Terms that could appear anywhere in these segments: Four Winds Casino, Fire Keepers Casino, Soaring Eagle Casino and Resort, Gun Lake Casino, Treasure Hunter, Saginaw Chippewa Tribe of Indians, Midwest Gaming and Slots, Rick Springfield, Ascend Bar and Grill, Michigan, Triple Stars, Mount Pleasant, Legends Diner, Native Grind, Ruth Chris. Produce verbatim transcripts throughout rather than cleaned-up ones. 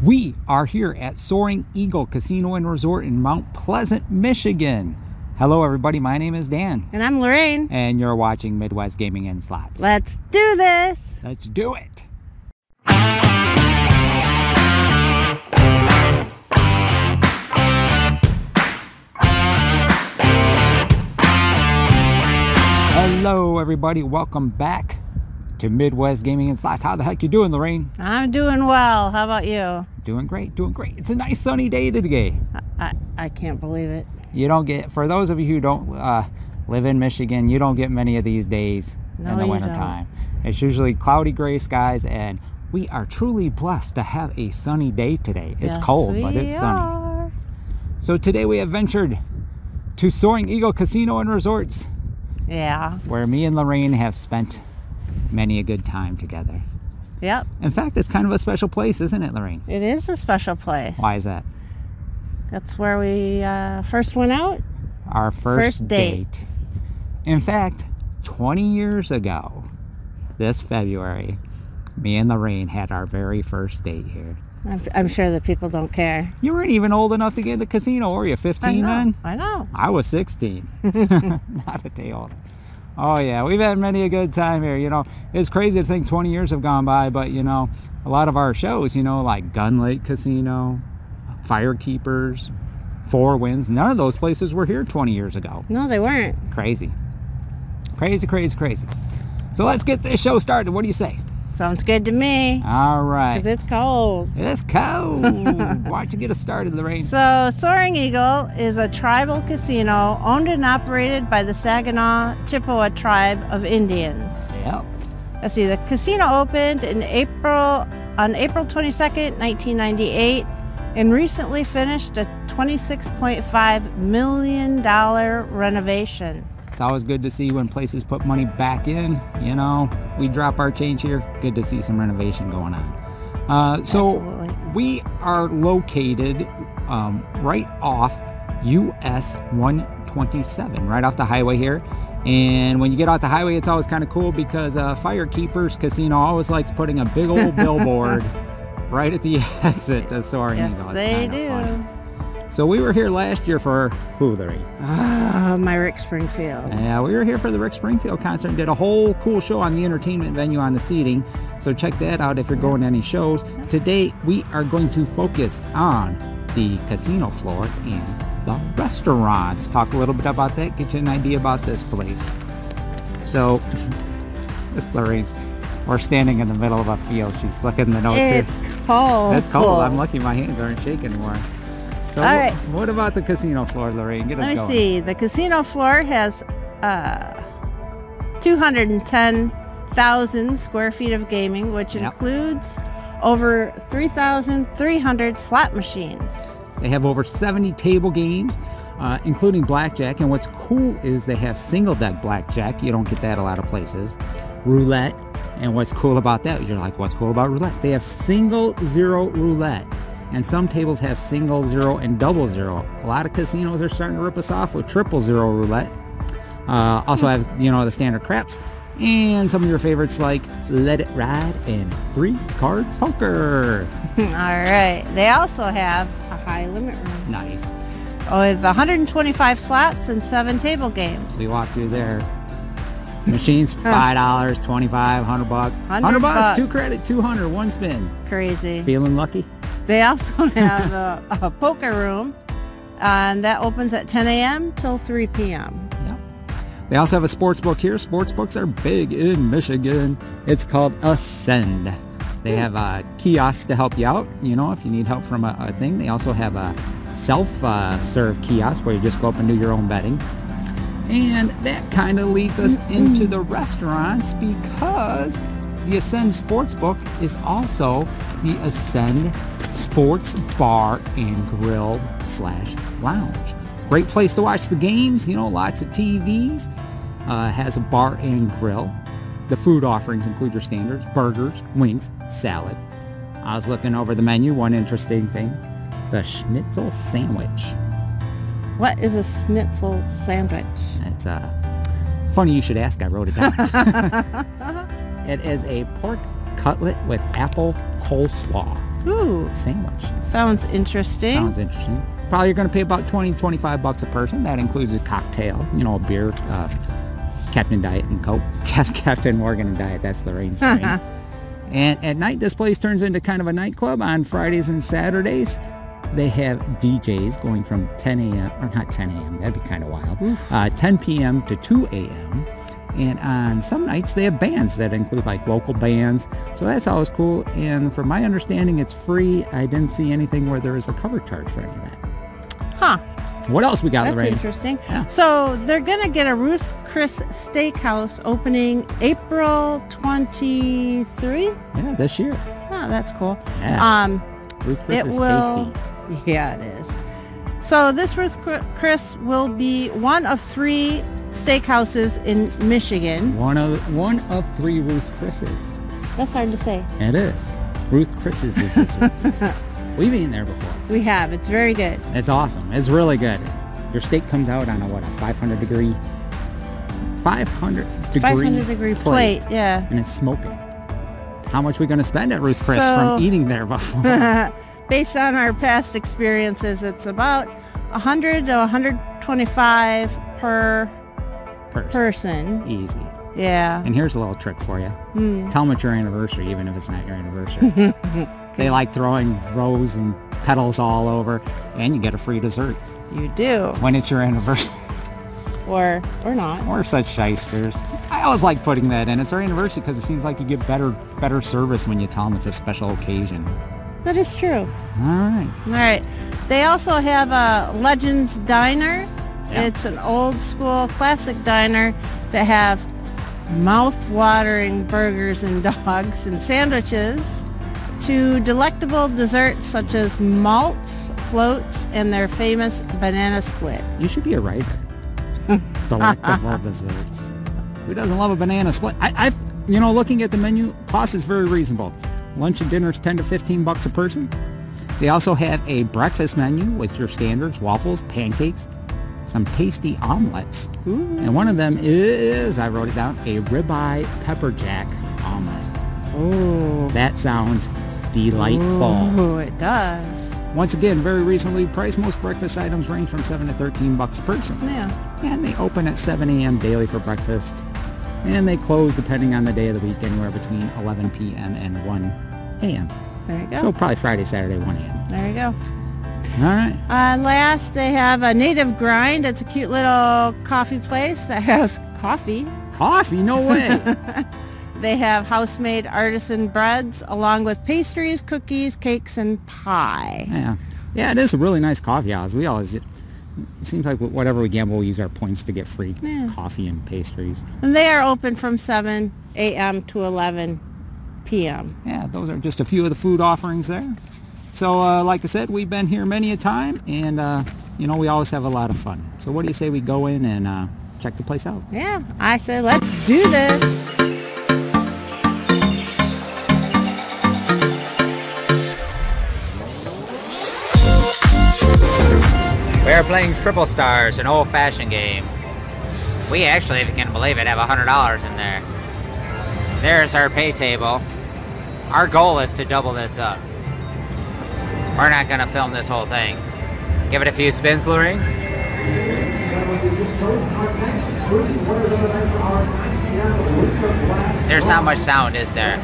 We are here at Soaring Eagle Casino and Resort in Mount Pleasant, Michigan. Hello everybody, my name is Dan. And I'm Lorraine. And you're watching Midwest Gaming and Slots. Let's do this! Let's do it! Hello everybody, welcome back to Midwest Gaming and Slots. How the heck you doing, Lorraine? I'm doing well. How about you? Doing great, doing great. It's a nice sunny day today. I, I, I can't believe it. You don't get, for those of you who don't uh, live in Michigan, you don't get many of these days no, in the wintertime. It's usually cloudy gray skies, and we are truly blessed to have a sunny day today. It's yes, cold, but it's sunny. Are. So today we have ventured to Soaring Eagle Casino and Resorts. Yeah. Where me and Lorraine have spent many a good time together. Yep. In fact, it's kind of a special place, isn't it, Lorraine? It is a special place. Why is that? That's where we uh, first went out. Our first, first date. date. In fact, twenty years ago, this February, me and Lorraine had our very first date here. I'm, I'm sure that people don't care. You weren't even old enough to get in the casino, were you? fifteen I know, then? I know. I was sixteen. Not a day old. Oh yeah, we've had many a good time here. You know, it's crazy to think twenty years have gone by, but you know, a lot of our shows, you know, like Gun Lake Casino, Fire Keepers, Four Winds, none of those places were here twenty years ago. No, they weren't. Crazy. Crazy, crazy, crazy. So let's get this show started. What do you say? Sounds good to me. All right. Because it's cold. It's cold. Why don't you get us started, Lorraine? So, Soaring Eagle is a tribal casino owned and operated by the Saginaw Chippewa Tribe of Indians. Yep. Let's see. The casino opened in April on April twenty-second, nineteen ninety-eight, and recently finished a twenty-six point five million dollars renovation. It's always good to see when places put money back in. You know, we drop our change here. Good to see some renovation going on. Uh, so Absolutely. We are located um, right off U S one twenty-seven, right off the highway here. And when you get off the highway, it's always kind of cool because uh, Fire Keepers Casino always likes putting a big old billboard right at the exit to Soaring Eagle. Yes, they do. Fun. So we were here last year for who, Larry? Ah, my Rick Springfield. Yeah, we were here for the Rick Springfield concert and did a whole cool show on the entertainment venue on the seating. So check that out if you're going to any shows. Today, we are going to focus on the casino floor and the restaurants. Talk a little bit about that, get you an idea about this place. So, this Larry's. We're standing in the middle of a field. She's flicking the notes. It's here. cold. It's cold. cold. I'm lucky my hands aren't shaking anymore. So All right. what, what about the casino floor, Lorraine? Get us Let me going. see. The casino floor has uh, two hundred ten thousand square feet of gaming, which yep. includes over three thousand three hundred slot machines. They have over seventy table games, uh, including blackjack. And what's cool is they have single deck blackjack. You don't get that a lot of places. Roulette. And what's cool about that? You're like, what's cool about roulette? They have single zero roulette. And some tables have single zero and double zero. A lot of casinos are starting to rip us off with triple zero roulette. Uh, also have, you know, the standard craps and some of your favorites like Let It Ride and three card poker. All right. They also have a high limit room. Nice. With one hundred twenty-five slots and seven table games. We walked through there. Machines, five dollars, twenty-five, one hundred bucks. one hundred bucks, two credit, two hundred, one spin. Crazy. Feeling lucky? They also have a, a poker room, uh, and that opens at ten A M till three P M Yep. They also have a sports book here. Sports books are big in Michigan. It's called Ascend. They have a kiosk to help you out, you know, if you need help from a, a thing. They also have a self-serve uh, kiosk where you just go up and do your own betting. And that kind of leads us into the restaurants because the Ascend Sportsbook is also the Ascend Sports Bar and Grill slash Lounge. Great place to watch the games, you know, lots of T Vs. Uh, has a bar and grill. The food offerings include your standards, burgers, wings, salad. I was looking over the menu, one interesting thing, the schnitzel sandwich. What is a schnitzel sandwich? It's uh, funny you should ask. I wrote it down. It is a pork cutlet with apple coleslaw. Ooh. Sandwich. Sounds interesting. Sounds interesting. Probably you're going to pay about twenty, twenty-five bucks a person. That includes a cocktail, you know, a beer, uh, Captain Diet and Coke. Captain Morgan and Diet, that's Lorraine's drink. And at night, this place turns into kind of a nightclub. On Fridays and Saturdays, they have D Js going from ten a m, or not ten a m, that'd be kind of wild, uh, ten p m to two a m And on some nights, they have bands that include like local bands. So that's always cool. And from my understanding, it's free. I didn't see anything where there is a cover charge for any of that. Huh. What else we got, Lorraine? That's interesting. Yeah. So they're going to get a Ruth Chris Steakhouse opening April twenty-third. Yeah, this year. Oh, that's cool. Yeah. Um, Ruth Chris is will... tasty. Yeah, it is. So this Ruth Chris will be one of three steakhouses in Michigan. One of one of three Ruth Chris's. That's hard to say. It is. Ruth Chris's is. is, is, is. We've been there before. We have. It's very good. It's awesome. It's really good. Your steak comes out on a what? A five hundred degree, five hundred degree, five hundred degree plate, plate. Yeah. And it's smoking. How much are we going to spend at Ruth Chris so, from eating there before? Based on our past experiences, it's about one hundred to one hundred twenty-five per person. person. Easy. Yeah. And here's a little trick for you. Mm. Tell them it's your anniversary, even if it's not your anniversary. They like throwing rose and petals all over, and you get a free dessert. You do. When it's your anniversary. Or or not. Or such shysters. I always like putting that in. It's our anniversary because it seems like you get better better service when you tell them it's a special occasion. That is true. All right. All right. They also have a Legends Diner. Yeah. It's an old school classic diner that have mouth-watering burgers and dogs and sandwiches, to delectable desserts such as malts, floats, and their famous banana split. You should be a writer. Delectable desserts. Who doesn't love a banana split? I, I, you know, looking at the menu, cost is very reasonable. Lunch and dinner is ten to fifteen bucks a person. They also have a breakfast menu with your standards, waffles, pancakes, some tasty omelets. Ooh. And one of them is, I wrote it down, a ribeye pepper jack omelet. Oh. That sounds delightful. Oh, it does. Once again, very reasonably priced. Most breakfast items range from seven to thirteen bucks a person. Yeah. And they open at seven a m daily for breakfast. And they close, depending on the day of the week, anywhere between eleven p m and one a m There you go. So probably Friday, Saturday, one a m There you go. All right. Uh, last, they have a Native Grind. It's a cute little coffee place that has coffee. Coffee? No way. They have house-made artisan breads along with pastries, cookies, cakes, and pie. Yeah. Yeah, it is a really nice coffee house. We always, it seems like whatever we gamble, we use our points to get free yeah. coffee and pastries. And they are open from seven a m to eleven p m Yeah, those are just a few of the food offerings there. So, uh, like I said, we've been here many a time, and, uh, you know, we always have a lot of fun. So what do you say we go in and uh, check the place out? Yeah, I say let's do this. We're playing Triple Stars, an old-fashioned game. We actually, if you can believe it, have one hundred dollars in there. There's our pay table. Our goal is to double this up. We're not going to film this whole thing. Give it a few spins, Lorraine. There's not much sound, is there?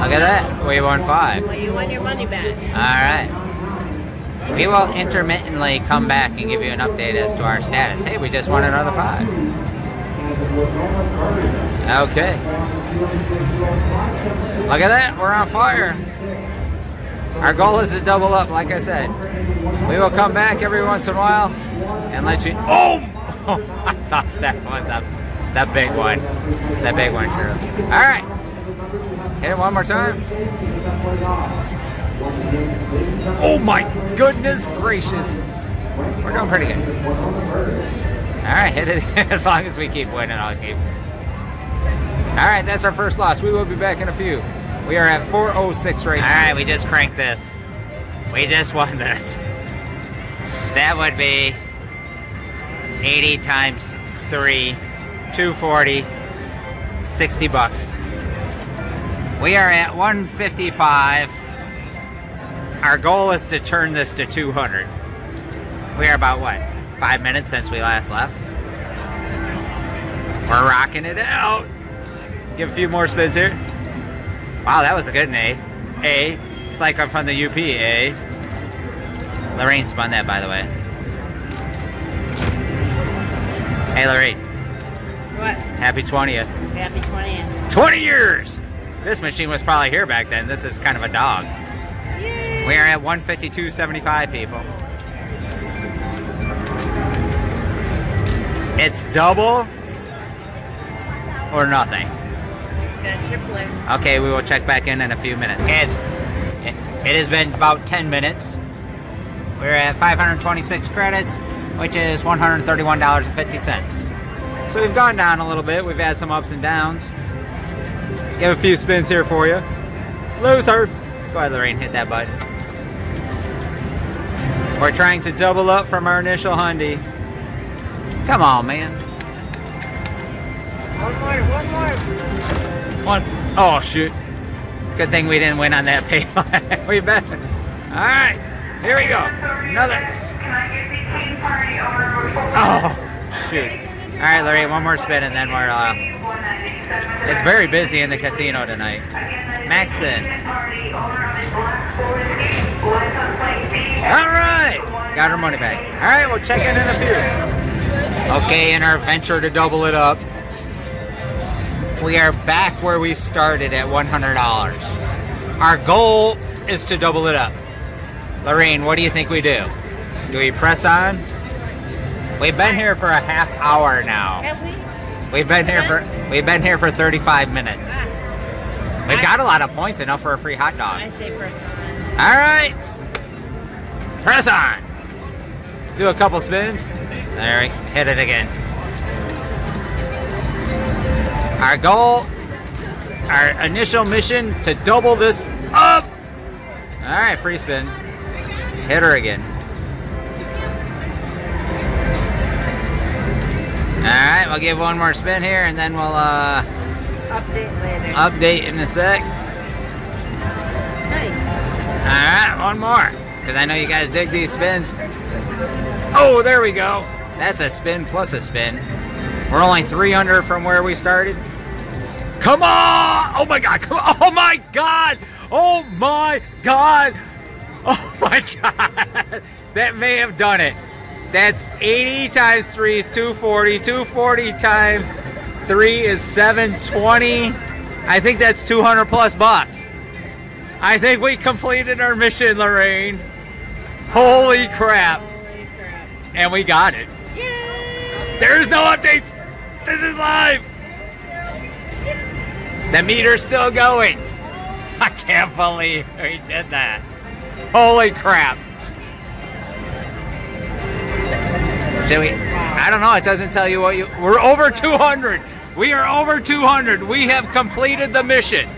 Look at that. We won five. Well, you won your money back. All right. We will intermittently come back and give you an update as to our status. Hey, we just won another five. Okay. Look at that, we're on fire. Our goal is to double up, like I said. We will come back every once in a while and let you... Oh! I thought that was a, that big one. That big one, sure. All right. Hit it one more time. Oh my goodness gracious. We're doing pretty good. Alright, hit it as long as we keep winning, I'll keep. Alright, that's our first loss. We will be back in a few. We are at four oh six right now. Alright, we just cranked this. We just won this. That would be eighty times three, two forty, sixty bucks. We are at one fifty-five. Our goal is to turn this to two hundred. We are about, what, five minutes since we last left? We're rocking it out. Give a few more spins here. Wow, that was a good one, eh? Eh? It's like I'm from the U P, eh? Lorraine spun that, by the way. Hey, Lorraine. What? Happy twentieth. Happy twentieth. twenty years! This machine was probably here back then. This is kind of a dog. Yay. We are at one fifty-two seventy-five, people. It's double or nothing. Got tripler. Okay, we will check back in in a few minutes. It's, it, it has been about ten minutes. We're at five hundred twenty-six credits, which is one hundred thirty-one dollars and fifty cents. So we've gone down a little bit. We've had some ups and downs. Give a few spins here for you. Loser. Go ahead, Lorraine, hit that button. We're trying to double up from our initial hundy. Come on, man. One more, one more. One. Oh, shoot. Good thing we didn't win on that payline. We bet. All right. Here we go. Another. Oh, shoot. All right, Lorraine, one more spin, and then we're... Uh, it's very busy in the casino tonight. Max spin. All right. Got her money back. All right, we'll check in in a few. Okay, in our venture to double it up, we are back where we started at one hundred dollars. Our goal is to double it up. Lorraine, what do you think we do? Do we press on? We've been here for a half hour now. Have we? We've been here for we've been here for thirty-five minutes. We've got a lot of points, enough for a free hot dog. I say press on. All right, press on. Do a couple spins. There we hit it again. Our goal, our initial mission, to double this up. All right, free spin. Hit her again. All right, we'll give one more spin here, and then we'll uh, update later. Update in a sec. Nice. All right, one more, because I know you guys dig these spins. Oh, there we go. That's a spin plus a spin. We're only three under from where we started. Come on! Oh my God! Come on. Oh my God! Oh my God! Oh my God! That may have done it. That's eighty times three is two forty. two forty times three is seven twenty. I think that's two hundred plus bucks. I think we completed our mission, Lorraine. Holy crap. Holy crap. And we got it. Yay! There's no updates. This is live. The meter's still going. I can't believe we did that. Holy crap. Should we? I don't know. It doesn't tell you what you... We're over two hundred. We are over two hundred. We have completed the mission.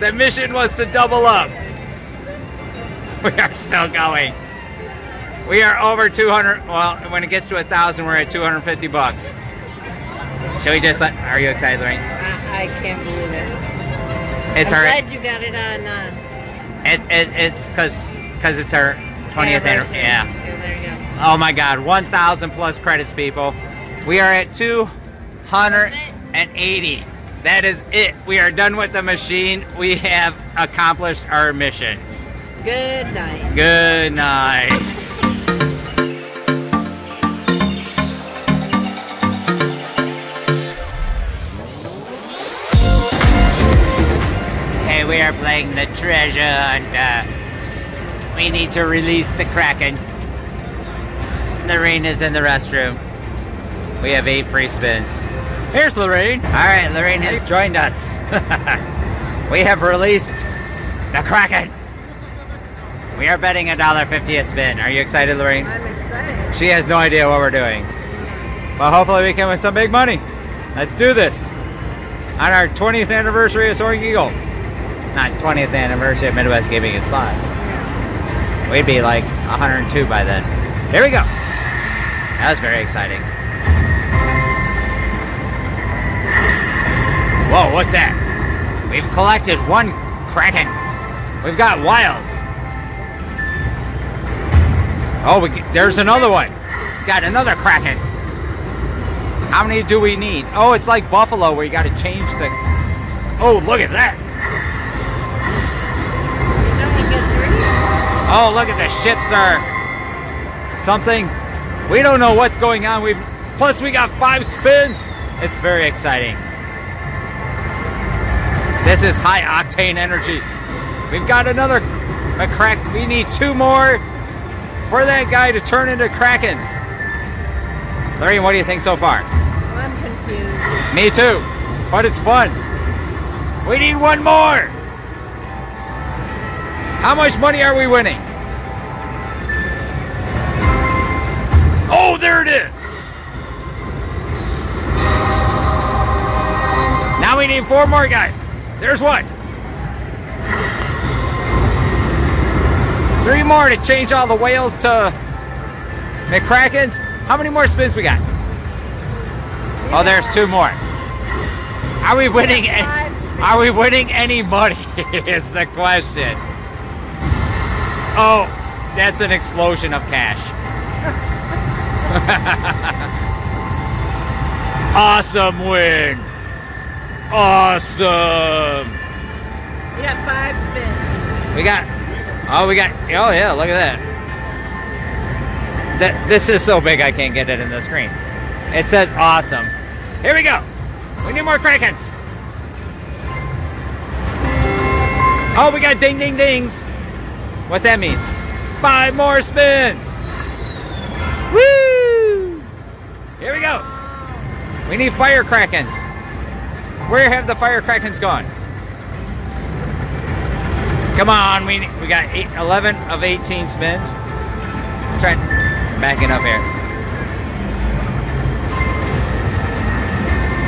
The mission was to double up. We are still going. We are over two hundred. Well, when it gets to one thousand, we're at two hundred fifty bucks. Should we just let... Are you excited, Lorraine? I, I can't believe it. It's I'm our, glad you got it on... Uh, it, it, it's because it's our twentieth anniversary. Yeah. Oh my God, one thousand plus credits, people. We are at two hundred eighty. That is it. We are done with the machine. We have accomplished our mission. Good night. Good night. Hey, we are playing the Treasure Hunter. We need to release the Kraken. Lorraine is in the restroom. We have eight free spins. Here's Lorraine. All right, Lorraine has joined us. We have released the Kraken. We are betting one dollar fifty a spin. Are you excited, Lorraine? I'm excited. She has no idea what we're doing. Well, hopefully we can win some big money. Let's do this. On our twentieth anniversary of Soaring Eagle. Not twentieth anniversary of Midwest Gaming and Slots. We'd be like one hundred two by then. Here we go. That was very exciting. Whoa, what's that? We've collected one Kraken. We've got wilds. Oh, we, there's another one. Got another Kraken. How many do we need? Oh, it's like Buffalo where you got to change the... Oh, look at that. Oh, look at the ships are something. We don't know what's going on. We've Plus, we got five spins. It's very exciting. This is high octane energy. We've got another Kraken. We need two more for that guy to turn into Krakens. Larry, what do you think so far? I'm confused. Me too, but it's fun. We need one more. How much money are we winning? Oh, there it is. Now we need four more guys. There's one. Three more to change all the whales to McKrakens. How many more spins we got? Yeah. Oh, there's two more. Are we winning? Any, are we winning any money? Is the question. Oh, that's an explosion of cash. Awesome win. Awesome. We got five spins. We got. Oh, we got, oh yeah, look at that. That. This is so big I can't get it in the screen. It says awesome. Here we go. We need more Krakens. Oh, we got ding, ding, dings. What's that mean? Five more spins. Woo! Here we go. We need fire Krakens. Where have the fire Krakens gone? Come on, we we got eight, eleven of eighteen spins. I'm trying backing up here.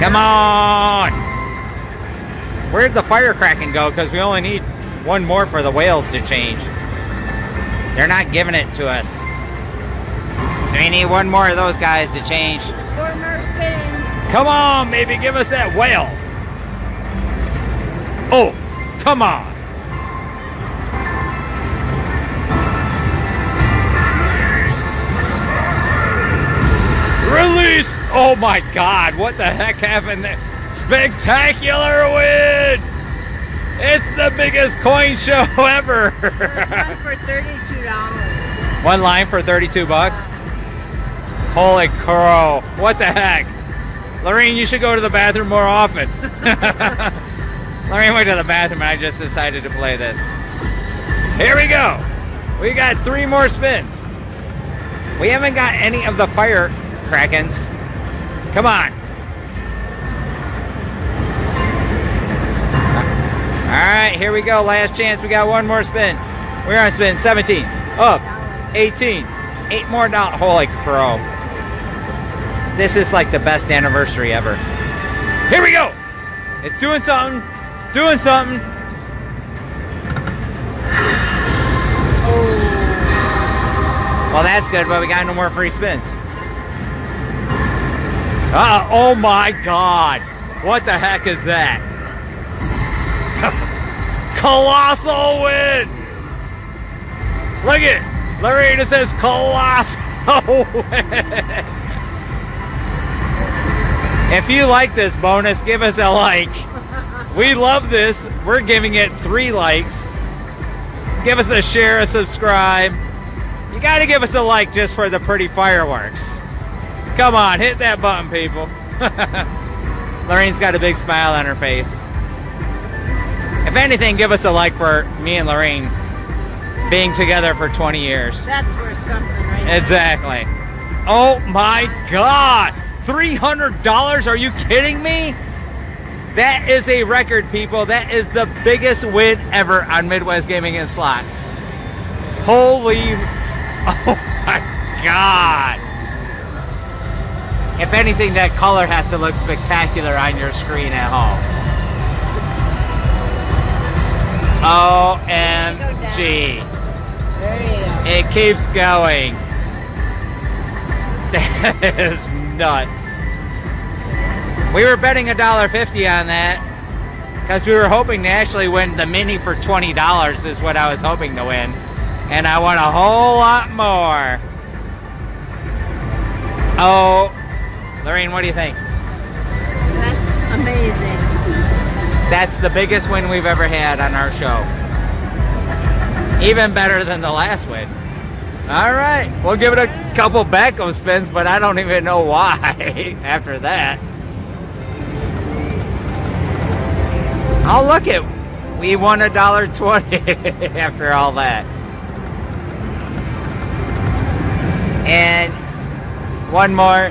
Come on! Where'd the fire Kraken go? Because we only need one more for the whales to change. They're not giving it to us. So we need one more of those guys to change. Four more spins. Come on, baby, give us that whale. Oh, come on. Release! Oh my God, what the heck happened there? Spectacular win! It's the biggest coin show ever! One line for thirty-two dollars. One line for thirty-two bucks? Holy crow, what the heck? Lorraine, you should go to the bathroom more often. Lorraine went to the bathroom and I just decided to play this. Here we go! We got three more spins. We haven't got any of the fire Krakens. Come on. Alright, here we go. Last chance. We got one more spin. We're on spin seventeen. Up. eighteen. Eight more down. Holy crow. This is like the best anniversary ever. Here we go. It's doing something. Doing something. Oh. Well, that's good, but we got no more free spins. Uh, oh my God! What the heck is that? Colossal win! Look at it! Lorena says colossal win! If you like this bonus, give us a like. We love this. We're giving it three likes. Give us a share, a subscribe. You gotta give us a like just for the pretty fireworks. Come on, hit that button, people. Lorraine's got a big smile on her face. If anything, give us a like for me and Lorraine being together for twenty years. That's worth something right now. Exactly. Oh my God. three hundred dollars? Are you kidding me? That is a record, people. That is the biggest win ever on Midwest Gaming and Slots. Holy... Oh my God. If anything, that color has to look spectacular on your screen at home. O M G. It keeps going. That is nuts. We were betting a dollar fifty on that. Because we were hoping to actually win the mini for twenty dollars is what I was hoping to win. And I want a whole lot more. Oh, Lorraine, what do you think? That's amazing. That's the biggest win we've ever had on our show. Even better than the last win. All right, we'll give it a couple Beckham spins, but I don't even know why after that. Oh, look it. We won a dollar twenty after all that. And one more.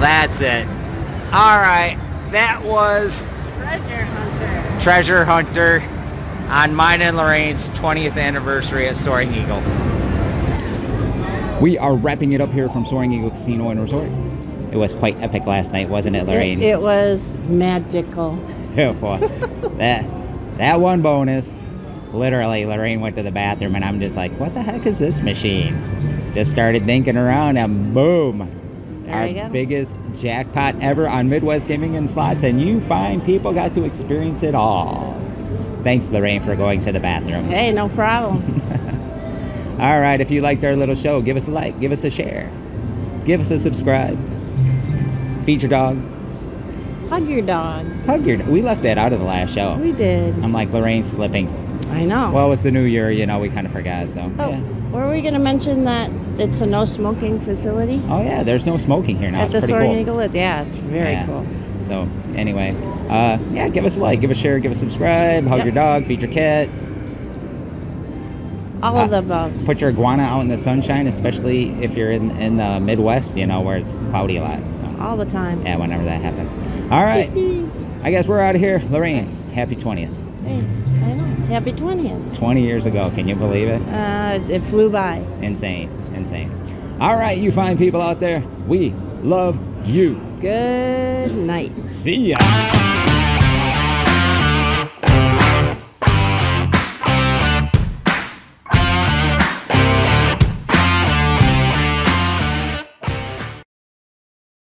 That's it. All right, that was Treasure Hunter. Treasure Hunter. On mine and Lorraine's twentieth anniversary at Soaring Eagle. We are wrapping it up here from Soaring Eagle Casino and Resort. It was quite epic last night, wasn't it, Lorraine? It, it was magical. that, that one bonus, literally, Lorraine went to the bathroom and I'm just like, what the heck is this machine? Just started dinking around and boom. There our you go. Biggest jackpot ever on Midwest Gaming and Slots, and you find people got to experience it all. Thanks, Lorraine, for going to the bathroom. Hey, no problem. All right, if you liked our little show, give us a like, give us a share, give us a subscribe. Feed your dog. Hug your dog. Hug your dog. We left that out of the last show. We did. I'm like, Lorraine's slipping. I know. Well, it's the new year, you know, we kind of forgot, so. Oh, yeah. Were we going to mention that it's a no smoking facility? Oh, yeah, there's no smoking here now. At it's the Soaring cool. Eagle, yeah, it's very yeah. cool. So, anyway, uh, yeah, give us a like, give us a share, give us a subscribe, hug yep. your dog, feed your cat. All uh, of the above. Put your iguana out in the sunshine, especially if you're in, in the Midwest, you know, where it's cloudy a lot. So. All the time. Yeah, whenever that happens. All right. I guess we're out of here. Lorraine, happy twentieth. Hey, I know. Happy twentieth. twenty years ago. Can you believe it? Uh, it flew by. Insane. Insane. All right, you fine people out there. We love you. Good night. See ya.